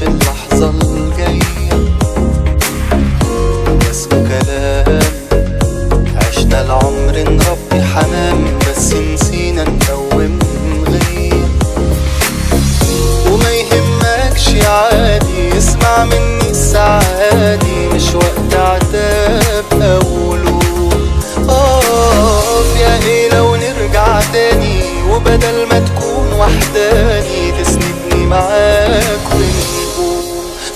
بنساش اللحظة الجاية، واسمه كلام عشنا العمر نربي حمام، بس نسينا نقوم غير. وما يهمكش عادي، اسمع مني السعادي مش وقت عتاب أولود. يا إيه لو نرجع تاني، وبدل ما تكون وحداني تسندني معاك ونقول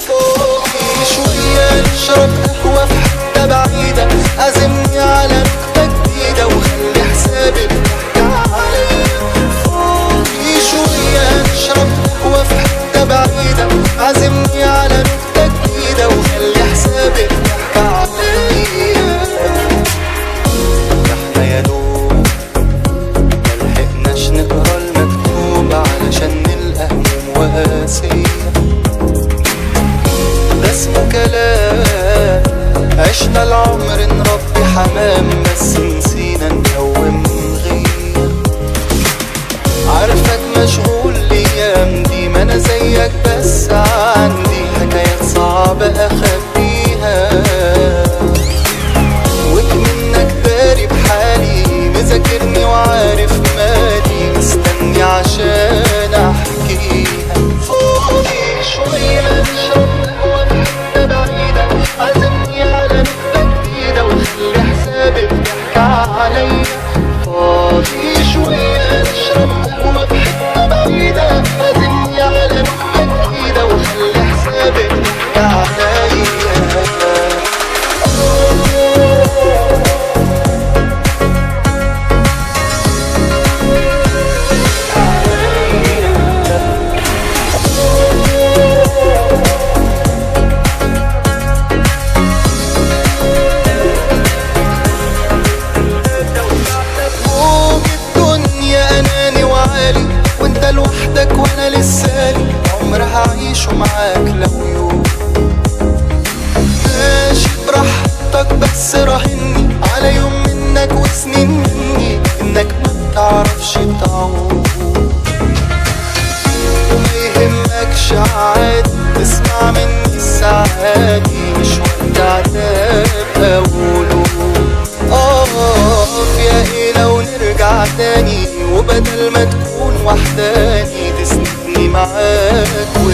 فوقي شوية، نشرب قهوة في حتة بعيدة، عزمني على ركبة جديدة وخلي حسابي بتحكي عليا. فوقي شوية، نشرب قهوة في حتة بعيدة، عزمني على ركبة جديدة وخلي حسابي بتحكي عليا. احنا يا دوب ملحقناش نقرا المكتوب علشان نلقى هموم وهاسية، ده اسمه كلام عشنا العمر نربي حمام، بس نسينا نقوم غير. عارفك مشغول الأيام دي، ما أنا زيك بس عندي حكايات صعبة أخبيها، وكمنك داري بحالي مذاكرني وعارف مالي، مستني عشان أحكيها. فوقي شوية، نشرب قهوة في حتة بعيدة، عزمني على ركبة جديدة وخلي حسابي بتحكي عليا. فاضي شوية، نشرب قهوة في حتة بعيدة، عزمني على ركبة جديدة وخلي حسابي بتحكي عليا. وحدك وانا لسالي عمر هعيشه معاك لو يوم، ماشي براحتك بس راهني على يوم منك وسنين مني، انك ما بتعرفش تعوض. وما يهمكش عادي، تسمع مني السعادي مش وقت عتاب أولو. يا إيه لو نرجع تاني، وبدل ما تكون وحداني تسندني معاك.